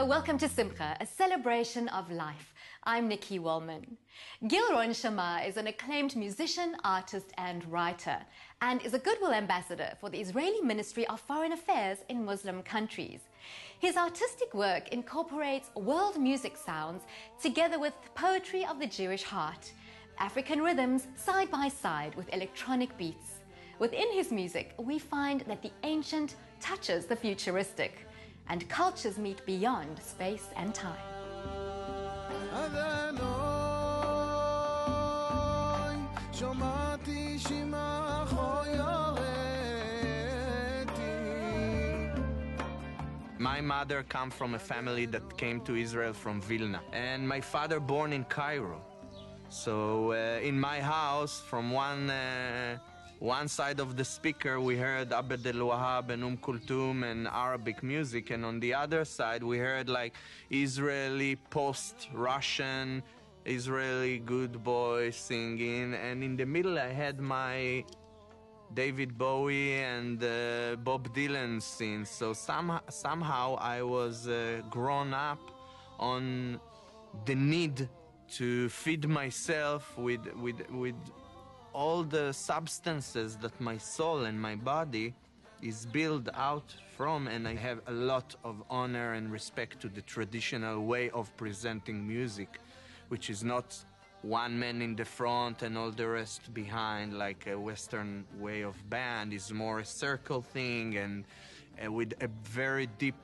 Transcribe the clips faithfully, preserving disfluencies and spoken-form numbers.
Hello, welcome to Simcha, a celebration of life. I'm Nikki Wellman. Gil Ron Shama is an acclaimed musician, artist and writer, and is a goodwill ambassador for the Israeli Ministry of Foreign Affairs in Muslim countries. His artistic work incorporates world music sounds together with poetry of the Jewish heart, African rhythms side by side with electronic beats. Within his music, we find that the ancient touches the futuristic, and cultures meet beyond space and time. My mother comes from a family that came to Israel from Vilna, and my father born in Cairo. So uh, in my house, from one uh, One side of the speaker we heard Abdel Wahab and Umm Kulthum and Arabic music, and on the other side we heard like Israeli post-Russian, Israeli good boy singing, and in the middle I had my David Bowie and uh, Bob Dylan scenes. So somehow, somehow I was uh, grown up on the need to feed myself with with with. all the substances that my soul and my body is built out from, and I have a lot of honor and respect to the traditional way of presenting music, which is not one man in the front and all the rest behind like a Western way of band. Is more a circle thing, and uh, with a very deep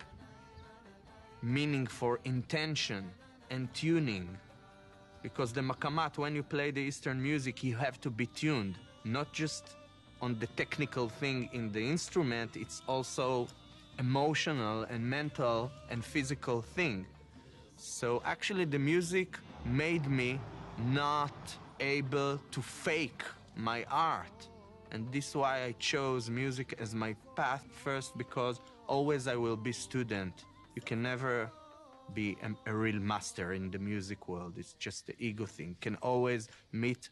meaning for intention and tuning. Because the maqamat, when you play the Eastern music, you have to be tuned, not just on the technical thing in the instrument, it's also emotional and mental and physical thing. So actually the music made me not able to fake my art. And this is why I chose music as my path first, because always I will be student. You can never be a, a real master in the music world. It's just the ego thing. Can always meet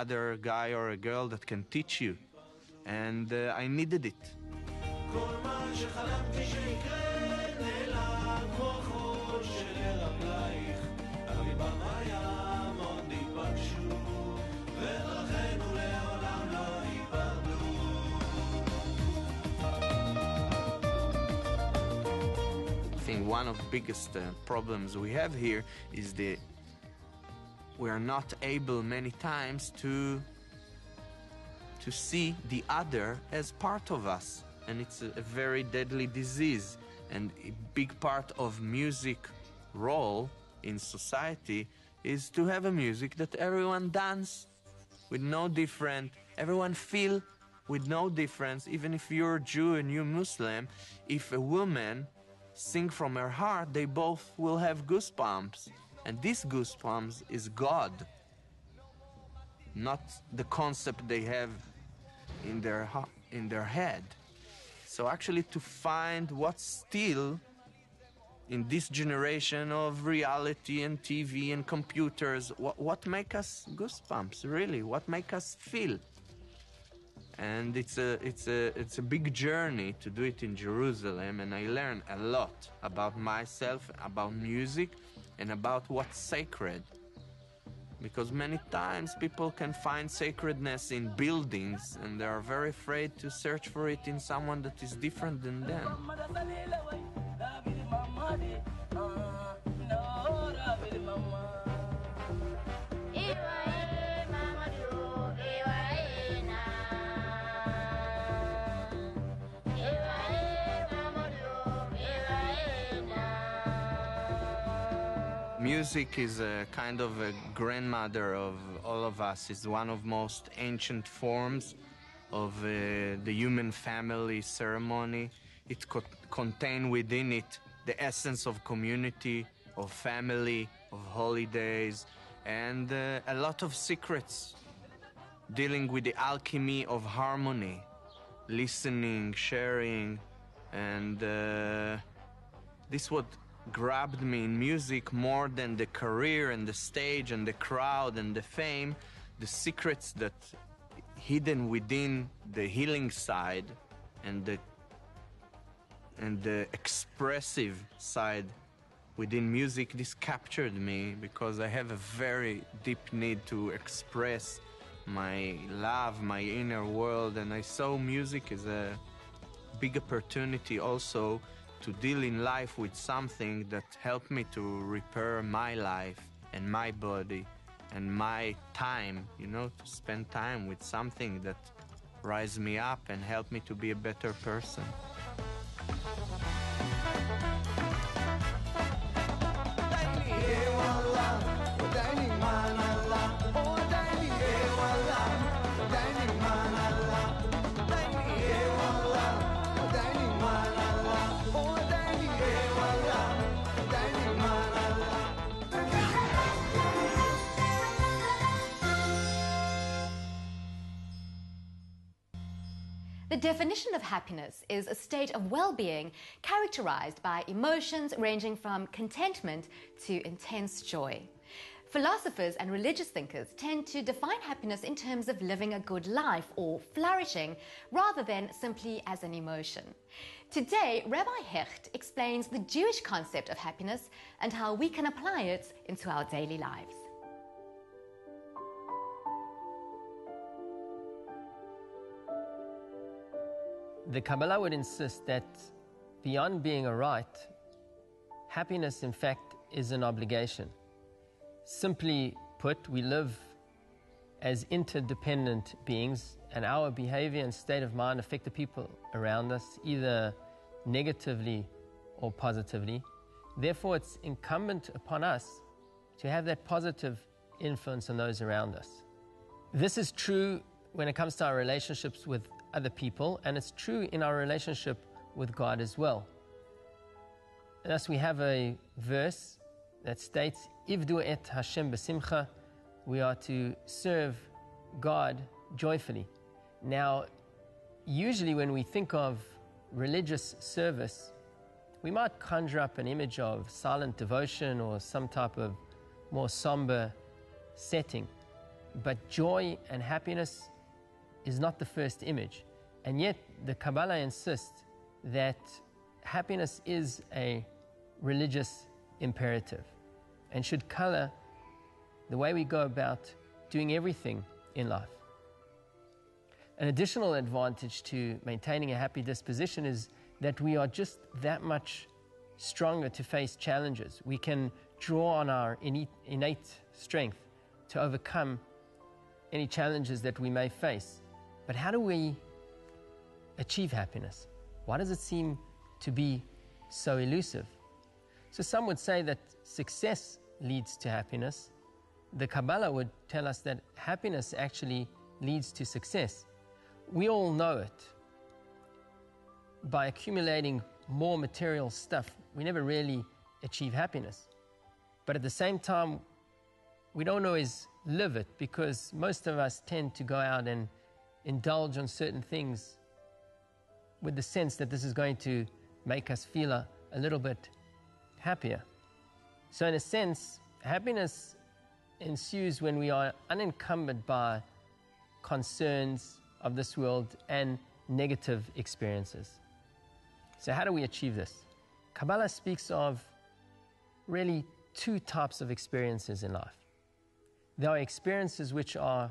other guy or a girl that can teach you, and uh, I needed it. One of the biggest uh, problems we have here is that we are not able many times to to see the other as part of us, and it's a, a very deadly disease. And a big part of music role in society is to have a music that everyone dance with no different, everyone feel with no difference, even if you're Jew and you're Muslim. If a woman sing from her heart, they both will have goosebumps. And this goosebumps is God, not the concept they have in their, in their head. So actually to find what's still in this generation of reality and T V and computers, what, what make us goosebumps, really, what make us feel. And it's a, it's, a, it's a big journey to do it in Jerusalem, and I learned a lot about myself, about music, and about what's sacred. Because many times people can find sacredness in buildings, and they are very afraid to search for it in someone that is different than them. Music is a kind of a grandmother of all of us. It's one of most ancient forms of uh, the human family ceremony. It co contains within it the essence of community, of family, of holidays, and uh, a lot of secrets dealing with the alchemy of harmony, listening, sharing, and uh, this what grabbed me in music more than the career and the stage and the crowd and the fame. The secrets that hidden within the healing side and the and the expressive side within music, this captured me because I have a very deep need to express my love, my inner world, and I saw music as a big opportunity also to deal in life with something that helped me to repair my life and my body and my time, you know, to spend time with something that raised me up and helped me to be a better person. The definition of happiness is a state of well-being characterized by emotions ranging from contentment to intense joy. Philosophers and religious thinkers tend to define happiness in terms of living a good life or flourishing rather than simply as an emotion. Today, Rabbi Hecht explains the Jewish concept of happiness and how we can apply it into our daily lives. The Kabbalah would insist that beyond being a right, happiness in fact is an obligation. Simply put, we live as interdependent beings, and our behavior and state of mind affect the people around us, either negatively or positively. Therefore, it's incumbent upon us to have that positive influence on those around us. This is true when it comes to our relationships with other people, and it's true in our relationship with God as well. And thus we have a verse that states, Ivdu et Hashem basimcha, we are to serve God joyfully. Now, usually when we think of religious service, we might conjure up an image of silent devotion or some type of more somber setting. But joy and happiness is not the first image. And yet the Kabbalah insists that happiness is a religious imperative and should color the way we go about doing everything in life. An additional advantage to maintaining a happy disposition is that we are just that much stronger to face challenges. We can draw on our innate strength to overcome any challenges that we may face. But how do we achieve happiness? Why does it seem to be so elusive? So some would say that success leads to happiness. The Kabbalah would tell us that happiness actually leads to success. We all know it. By accumulating more material stuff, we never really achieve happiness. But at the same time, we don't always live it, because most of us tend to go out and indulge on certain things with the sense that this is going to make us feel a, a little bit happier. So in a sense, happiness ensues when we are unencumbered by concerns of this world and negative experiences. So how do we achieve this? Kabbalah speaks of really two types of experiences in life. There are experiences which are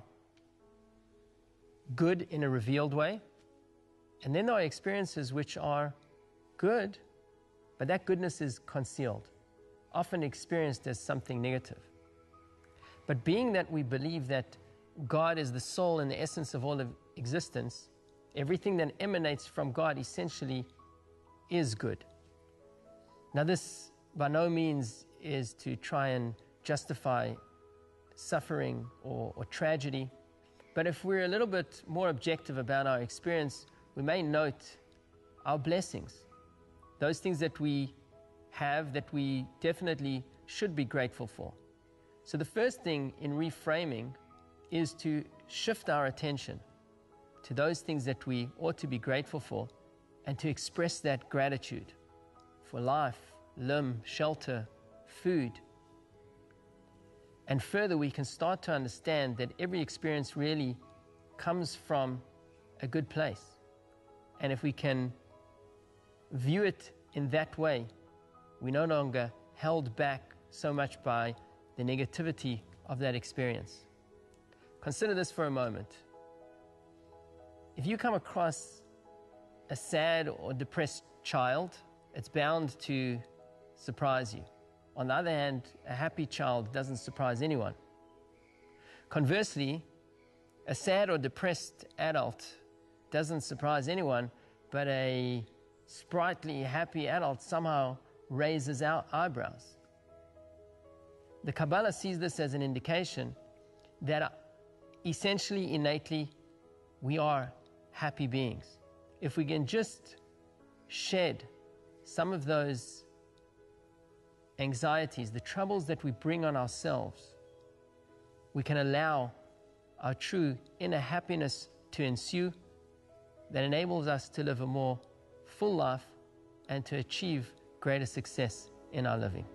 good in a revealed way, and then there are experiences which are good, but that goodness is concealed, often experienced as something negative. But being that we believe that God is the soul and the essence of all of existence, everything that emanates from God essentially is good. Now, this by no means is to try and justify suffering or, or tragedy. But if we're a little bit more objective about our experience, we may note our blessings, those things that we have that we definitely should be grateful for. So the first thing in reframing is to shift our attention to those things that we ought to be grateful for and to express that gratitude for life, limb, shelter, food. And further, we can start to understand that every experience really comes from a good place. And if we can view it in that way, we no longer held back so much by the negativity of that experience. Consider this for a moment. If you come across a sad or depressed child, it's bound to surprise you. On the other hand, a happy child doesn't surprise anyone. Conversely, a sad or depressed adult doesn't surprise anyone, but a sprightly, happy adult somehow raises our eyebrows. The Kabbalah sees this as an indication that essentially, innately, we are happy beings. If we can just shed some of those anxieties, the troubles that we bring on ourselves, we can allow our true inner happiness to ensue that enables us to live a more full life and to achieve greater success in our living.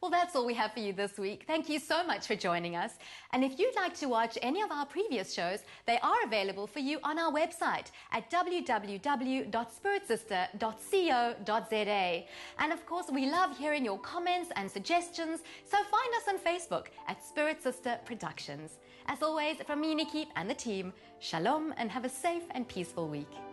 Well, that's all we have for you this week. Thank you so much for joining us. And if you'd like to watch any of our previous shows, they are available for you on our website at w w w dot spirit sister dot co dot z a. And of course, we love hearing your comments and suggestions, so find us on Facebook at Spirit Sister Productions. As always, from me, Nikki, and the team, shalom and have a safe and peaceful week.